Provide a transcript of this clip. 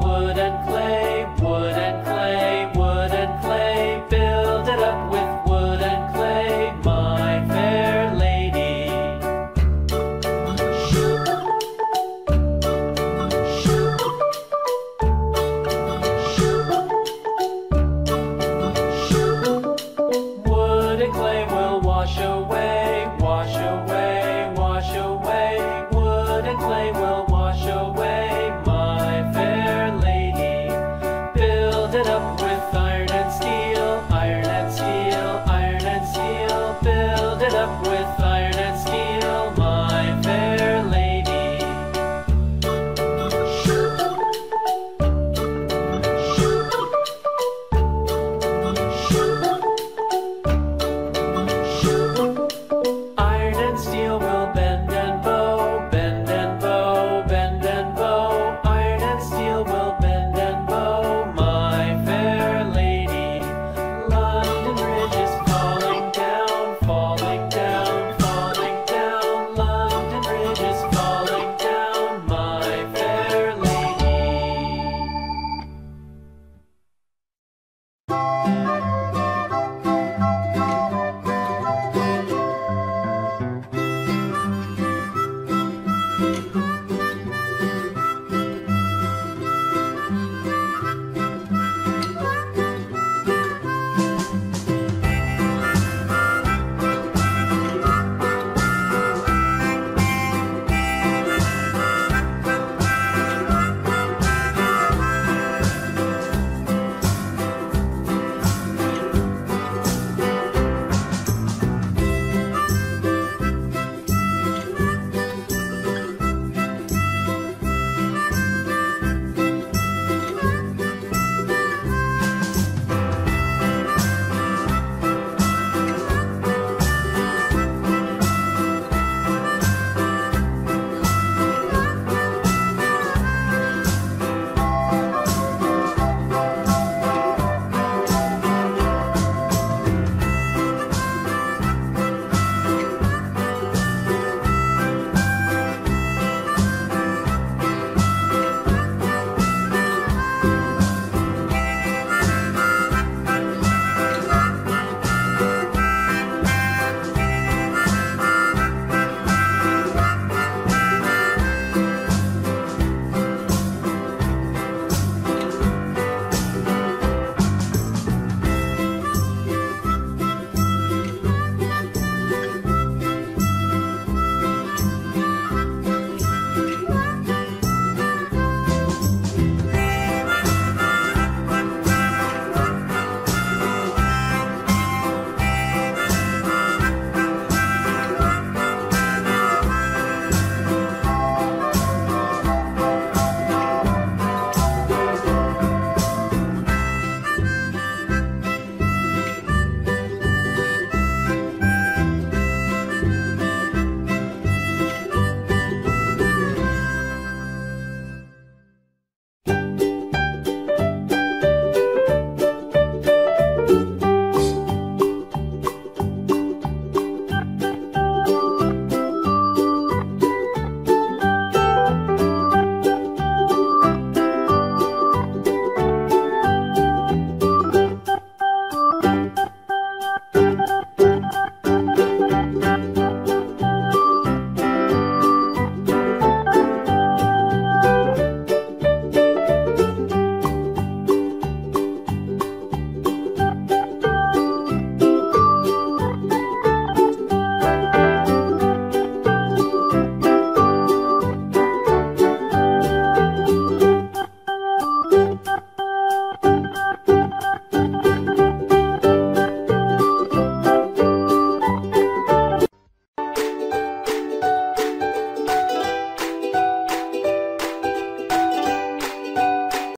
wood and clay.